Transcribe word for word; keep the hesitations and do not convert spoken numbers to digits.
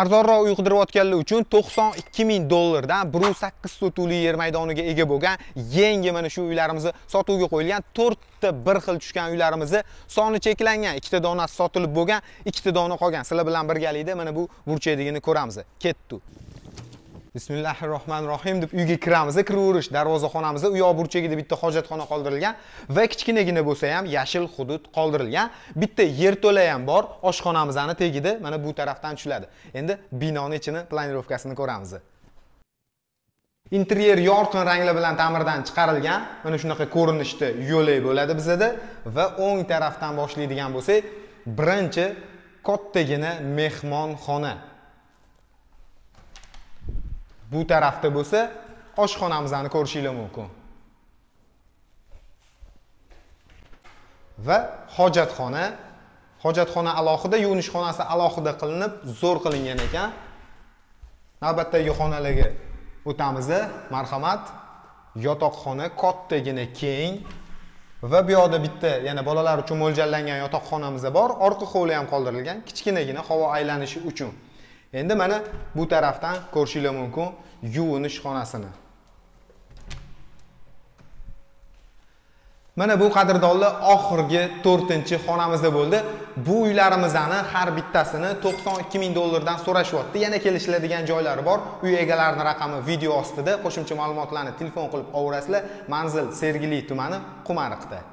arzonroq uy qidirayotganlar uchun to'qson ikki ming dollardan bir yuz sakkiz sotuvli yer maydoniga ega bo'lgan yangi mana shu uylarimizni sotuvga qo'yilgan. To'rtta bir xil tushgan uylarimizni soni cheklangan, ikkita donasi sotilib bo'lgan, ikkita dona qolgan. Sizlar bilan birgalikda mana bu burchakligini ko'ramiz. Ketdi. Bismillahirrohmanirrohim deb uyga kiramiz. Kiraverish darvozaxonamizda uyoq burchagida bitta hojatxona qoldirilgan va kichkinagina bo'lsa ham yashil hudud qoldirilgan. Bitta yerto'la ham bor. Oshxonamizning tegida mana bu tarafdan tushiladi. Endi binoning ichini, planirovkasini ko'ramiz. Interyer yorqin ranglar bilan ta'mirdan chiqarilgan. Mana shunaqa ko'rinishda yo'lak bo'ladi bizda va o'ng tarafdan boshlaydigan bo'lsak, birinchi kattagina mehmonxona. Bu tarafda bo'lsa, oshxonamizni ko'rishingiz mumkin. Va hojatxona, hojatxona alohida, yuvinish xonasi alohida qilinib, zo'r qilingan ekan. Navbatdagi xonalarga o'tamiz. Marhamat, yotoqxona kattagina keng va bu yerda bitta yana bolalar uchun mo'ljallangan yotoqxonamiz bor. Orqa hovli ham qoldirilgan, kichkinagina havo aylanishi uchun. Endi mana bu tarafdan ko'rishingiz mumkin yuvinish xonasini. Mana bu qadrdonlar oxirgi to'rtinchi xonamizda bo'ldi. Bu uylarimizni har bittasini to'qson ikki ming dollardan so'rashyapti. Yana kelishiladigan joylari bor. Uy egalarining raqami video ostida, qo'shimcha ma'lumotlarni telefon qilib olasizlar. Manzil Sergeli tumani, Qumariqda.